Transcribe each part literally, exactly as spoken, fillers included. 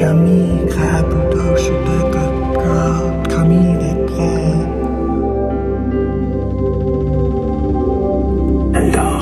Camille grabbed those that got Camille and bread and dark.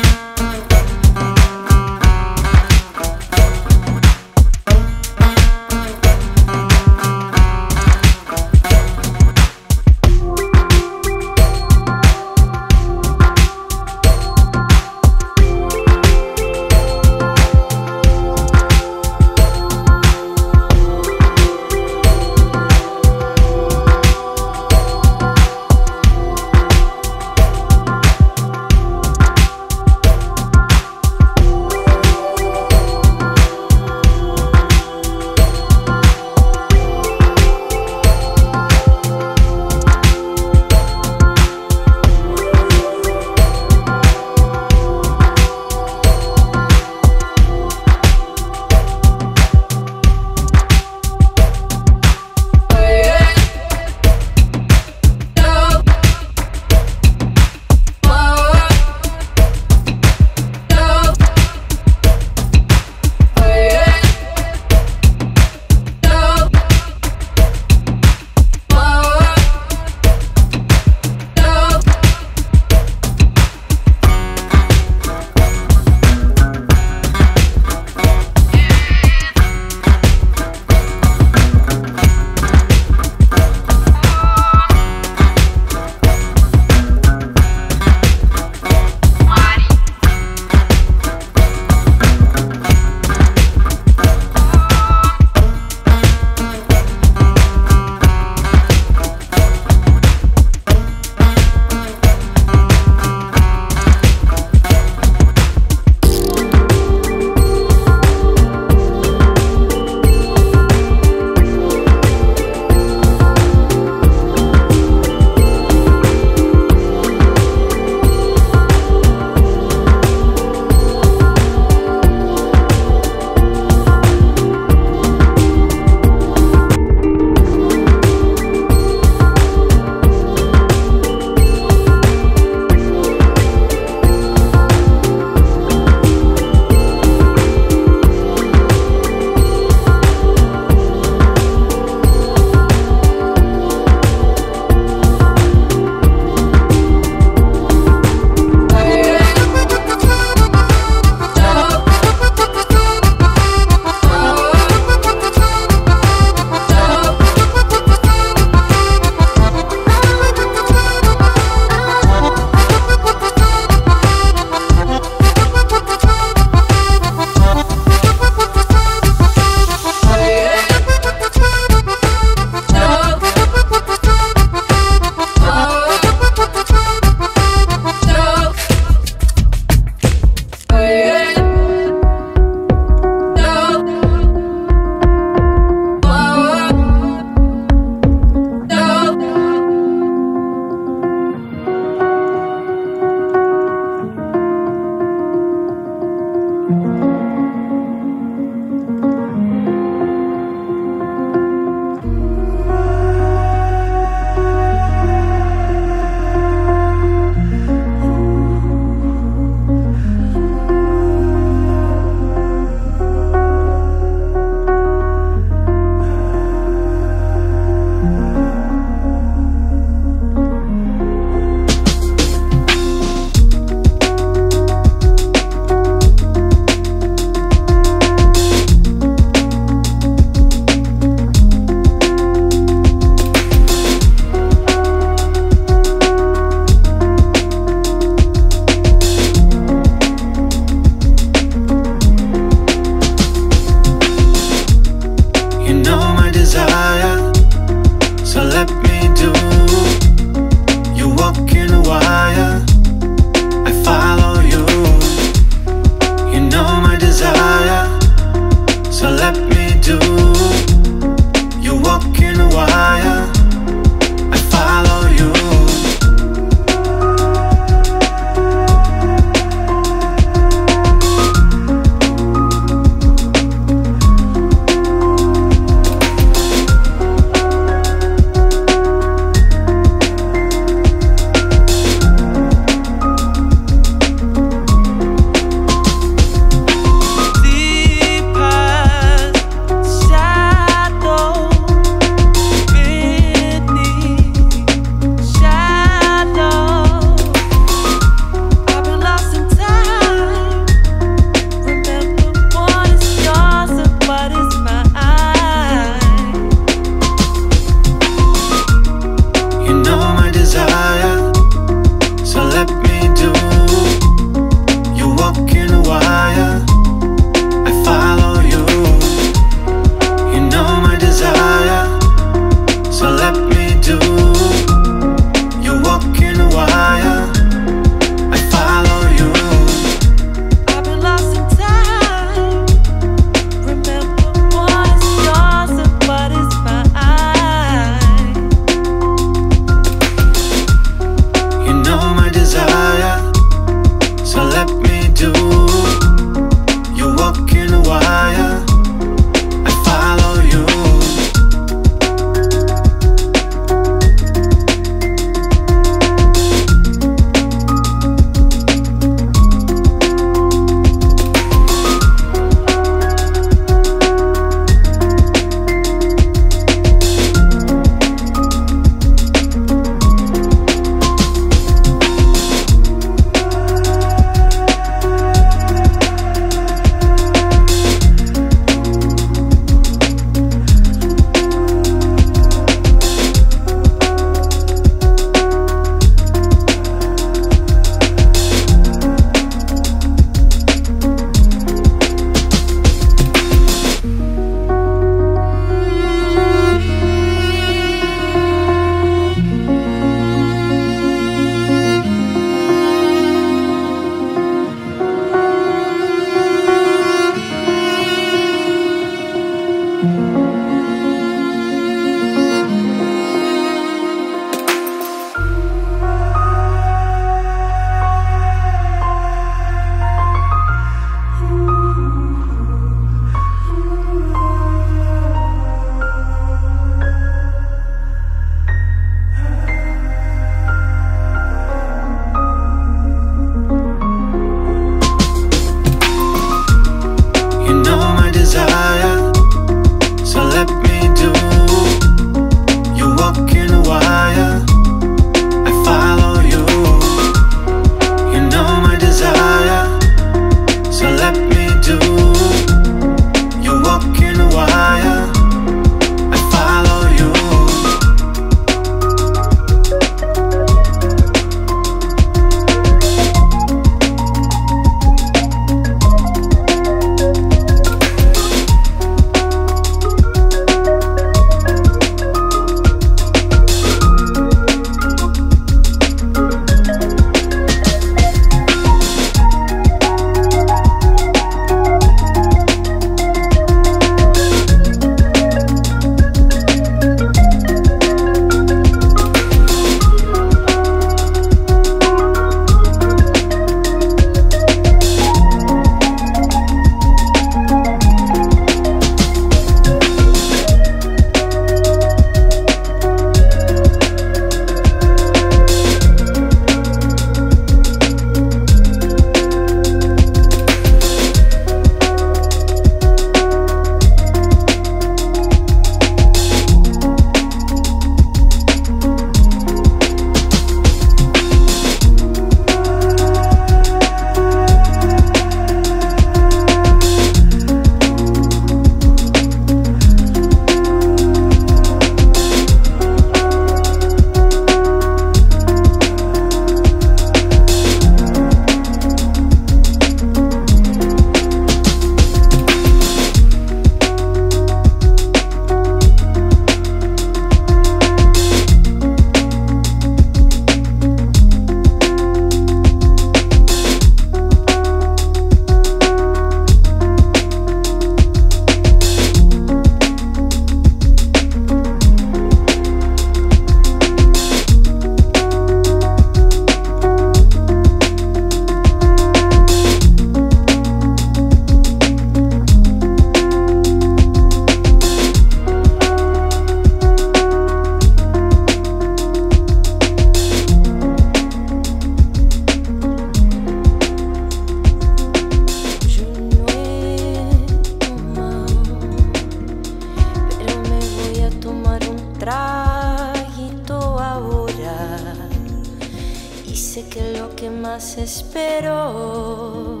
desespero,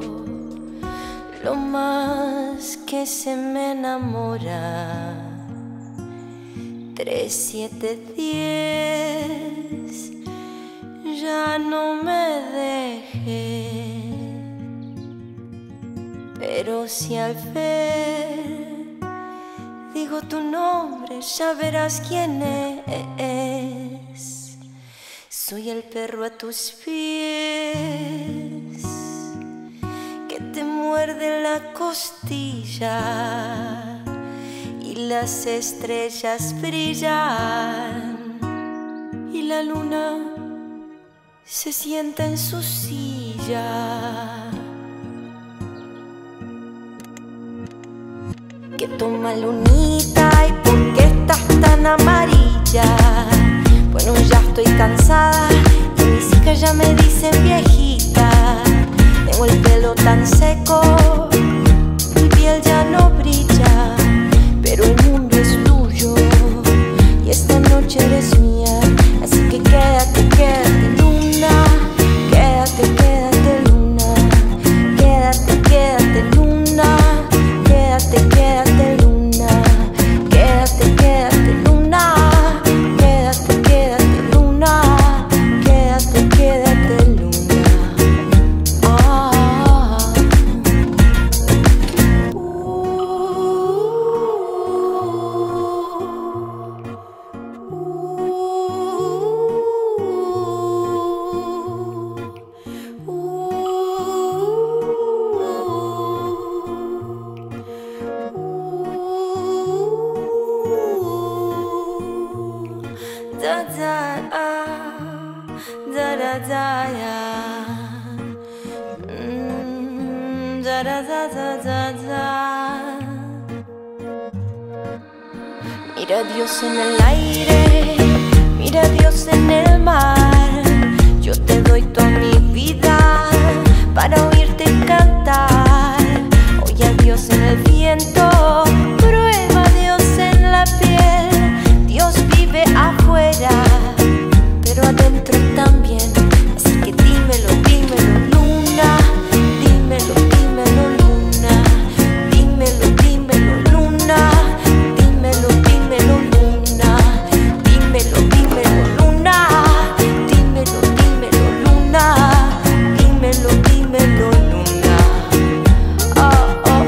lo más que se me enamora. Tres, siete, diez, ya no me dejes. Pero si al ver digo tu nombre, ya verás quién es. Soy el perro a tus pies, que te muerde la costilla y las estrellas brillan y la luna se sienta en su silla. Que toma lunita, ¿y por qué estás tan amarilla? Bueno, ya estoy cansada y mis hijas ya me dicen viejita. Tengo el pelo tan seco, mi piel ya no brilla. Pero el mundo es tuyo y esta noche eres mía. Así que quédate, quédate luna, quédate, quédate luna, quédate, quédate luna, quédate, quédate luna, quédate, quédate luna, quédate, quédate luna, quédate, quédate luna. Ah, uh, uh, uh, uh, uh. Da da ah, da da da yeah. mm, da da da da da da. Mira a Dios en el aire, mira a Dios en el mar. Yo te doy toda mi vida para oírte cantar. Oye a Dios en el viento, prueba a Dios en la piel. Dios vive a pero adentro también, así que dímelo, dímelo luna, dímelo, dímelo luna, dímelo, dímelo luna, dímelo, dímelo luna, dímelo, dímelo luna, dímelo, dímelo luna, dímelo, dímelo luna. Oh, oh, oh.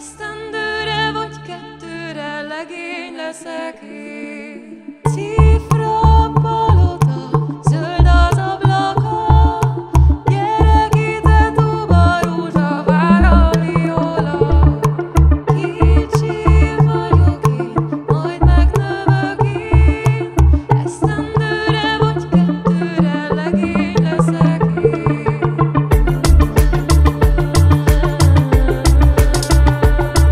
Esztendőre vagy kettőre legény leszek én. Cifra palota, zöld az ablaka, gyerek ide Dubarúra, vár a viola. Kicsi vagyok én, majd megnövök én. Esztendőre vagy kettőre legény leszek én. Thank you.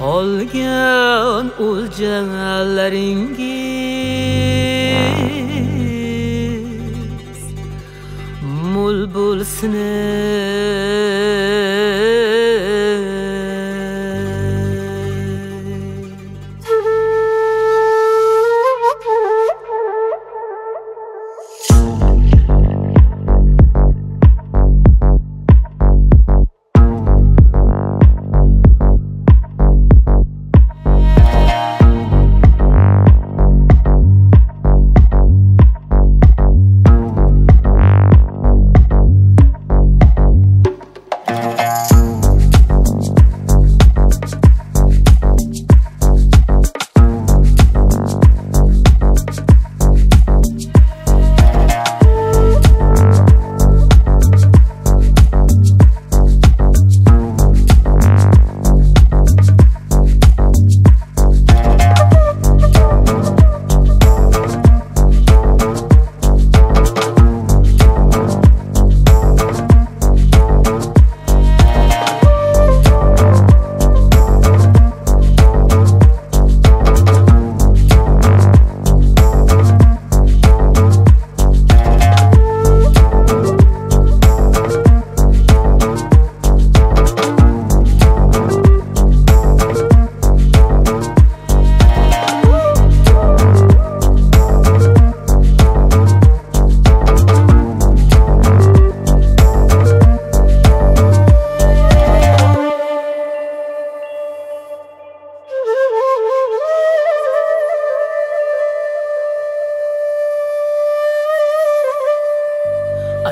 olgan o'ljalaringiz mo'l bo'lsin.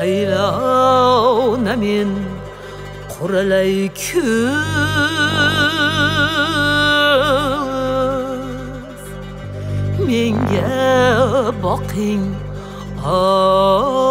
Aylana men quralay kuz menga boqing.